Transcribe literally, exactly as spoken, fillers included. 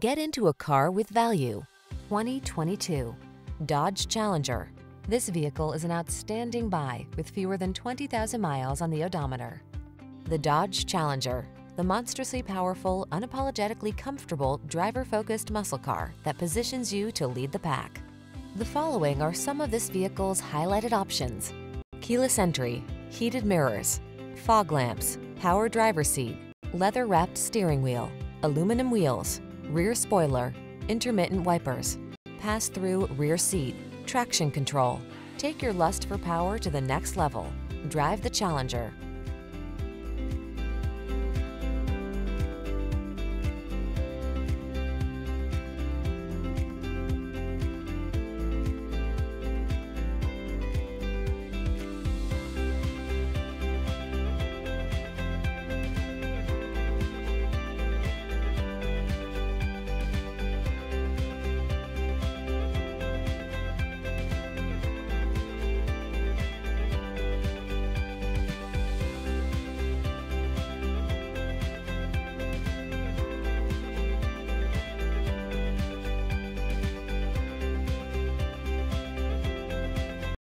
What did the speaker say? Get into a car with value. twenty twenty-two Dodge Challenger. This vehicle is an outstanding buy with fewer than twenty thousand miles on the odometer. The Dodge Challenger, the monstrously powerful, unapologetically comfortable, driver-focused muscle car that positions you to lead the pack. The following are some of this vehicle's highlighted options: keyless entry, heated mirrors, fog lamps, power driver's seat, leather-wrapped steering wheel, aluminum wheels, rear spoiler, intermittent wipers, pass-through rear seat, traction control. Take your lust for power to the next level. Drive the Challenger.